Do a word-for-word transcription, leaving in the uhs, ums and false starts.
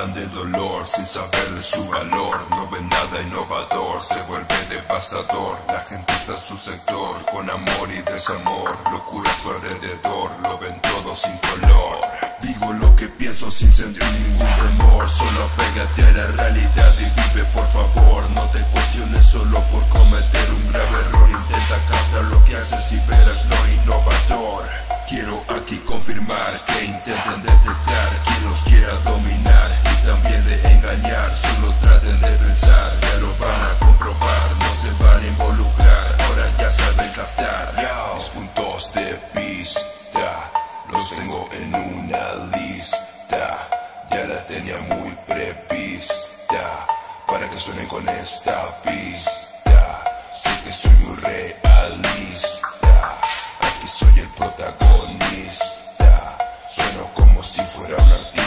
hablan de dolor sin saber de su valor. No ven nada innovador, se vuelve devastador. La gente está en su sector, con amor y desamor. Locura a su alrededor, lo ven todo sin color. Digo lo que pienso sin sentir ningún temor. Solo pégate a la realidad y vive, por favor. No te cuestiones solo por cometer un grave error. Intenta captar lo que haces y verás lo innovador. Quiero aquí confirmar que intenten detectar quien los quiera dominar y también de engañar. Solo traten de pensar, ya lo van a comprobar. No se van a involucrar, ahora ya saben captar. Mis puntos de vista los tengo en una lista, ya la tenía muy prevista, para que suenen con esta pista. Sé que soy un realista, aquí soy el protagonista, sueno como si fuera un artista.